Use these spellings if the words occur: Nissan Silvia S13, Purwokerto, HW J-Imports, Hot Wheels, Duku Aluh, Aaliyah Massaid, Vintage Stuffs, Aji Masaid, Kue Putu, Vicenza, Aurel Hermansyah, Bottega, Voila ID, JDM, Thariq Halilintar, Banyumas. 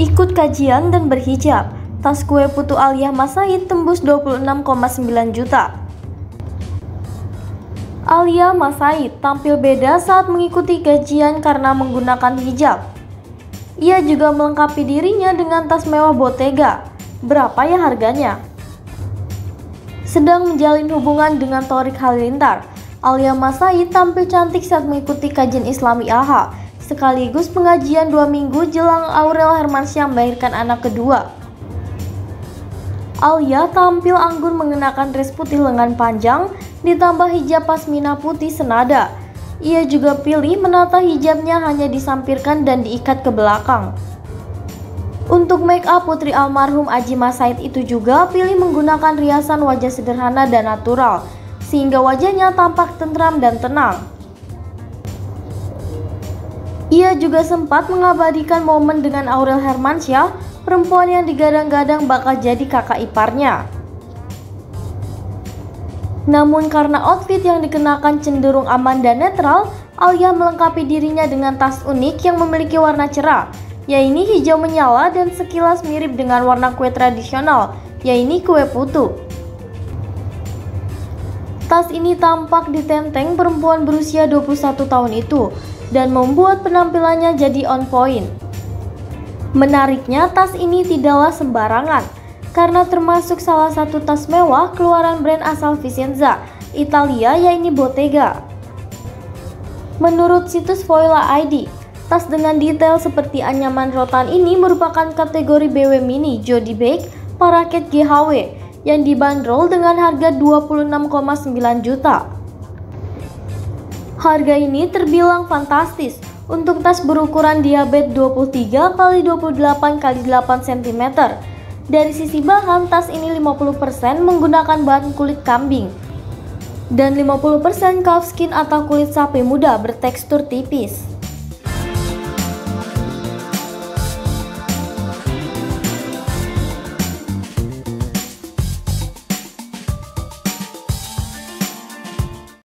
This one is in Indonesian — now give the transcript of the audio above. Ikut kajian dan berhijab, tas kue putu Aaliyah Massaid tembus 26,9 juta. Aaliyah Massaid tampil beda saat mengikuti kajian karena menggunakan hijab. Ia juga melengkapi dirinya dengan tas mewah Bottega. Berapa ya harganya? Sedang menjalin hubungan dengan Thariq Halilintar, Aaliyah Massaid tampil cantik saat mengikuti kajian Islami AHA, sekaligus pengajian 2 minggu jelang Aurel Hermansyah melahirkan anak kedua. Aaliyah tampil anggun mengenakan dress putih lengan panjang, ditambah hijab pasmina putih senada. Ia juga pilih menata hijabnya hanya disampirkan dan diikat ke belakang. Untuk make up putri almarhum Aji Masaid itu juga pilih menggunakan riasan wajah sederhana dan natural, sehingga wajahnya tampak tentram dan tenang. Ia juga sempat mengabadikan momen dengan Aurel Hermansyah, perempuan yang digadang-gadang bakal jadi kakak iparnya. Namun karena outfit yang dikenakan cenderung aman dan netral, Aaliyah melengkapi dirinya dengan tas unik yang memiliki warna cerah, yaitu hijau menyala dan sekilas mirip dengan warna kue tradisional, yaitu kue putu. Tas ini tampak ditenteng perempuan berusia 21 tahun itu dan membuat penampilannya jadi on point. Menariknya, tas ini tidaklah sembarangan karena termasuk salah satu tas mewah keluaran brand asal Vicenza, Italia, yaitu Bottega. Menurut situs Voila ID, tas dengan detail seperti anyaman rotan ini merupakan kategori BW mini Jody Bag Paraket GHW yang dibanderol dengan harga 26,9 juta. Harga ini terbilang fantastis untuk tas berukuran diabetes 23 × 28 × 8 cm. Dari sisi bahan, tas ini 50% menggunakan bahan kulit kambing dan 50% calfskin atau kulit sapi muda bertekstur tipis.